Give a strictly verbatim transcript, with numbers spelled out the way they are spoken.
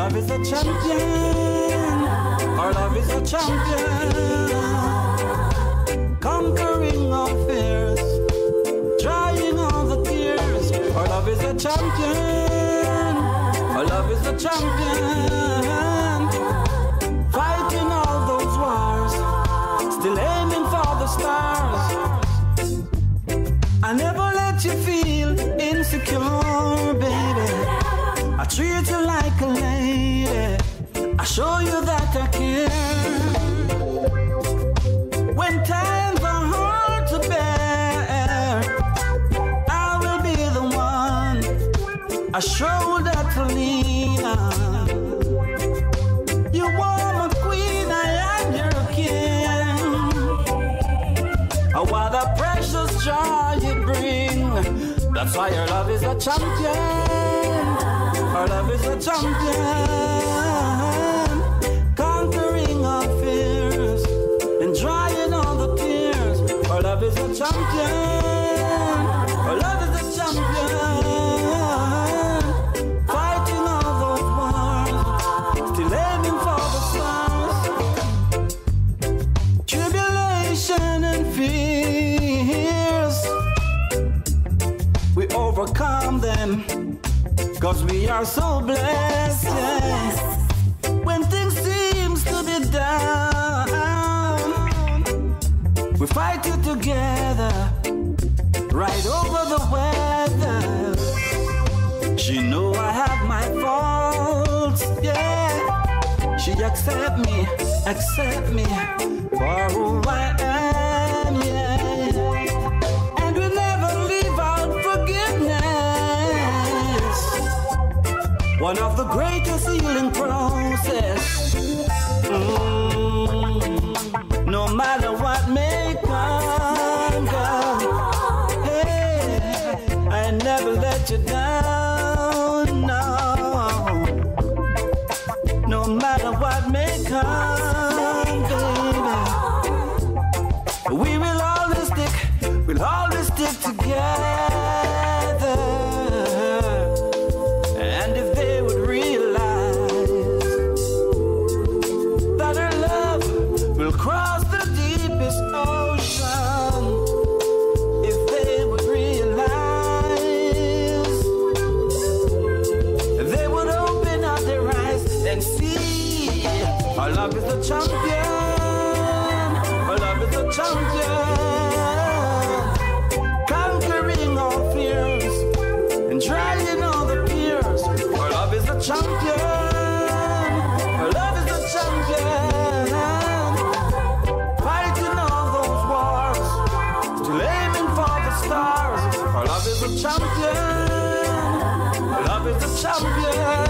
Love is a champion. Our love is a champion. Conquering all fears, drying all the tears. Our love is a champion. Our love is a champion. Fighting all those wars, still aiming for the stars. I never let you feel insecure, baby. I treat you like a lady. I show you that I care. When times are hard to bear, I will be the one, a shoulder to lean on. You are my queen, I am your king. Oh, what a precious joy you bring. That's why your love is a champion. Our love is a champion. Conquering our fears and drying all the tears. Our love is a champion. Our love is a champion. Fighting all those wars, still aiming for the stars. Tribulation and fear, we overcome them, cause we are so blessed, yeah. When things seem to be down, we fight it together, right over the weather. She know I have my faults, yeah. She accept me, accept me for who I am, yeah. One of the greatest healing process. Mm, no matter what may come, girl, hey, I never let you down, no. No matter what may come, baby, we will always stick, we'll always stick together. Cross the deepest ocean, if they would realize, they would open up their eyes and see our love is a champion. Our love is a champion. Conquering all fears and drying all the tears. Our love is a champion. Our love is a champion. Our love is a champion. Our love is a champion.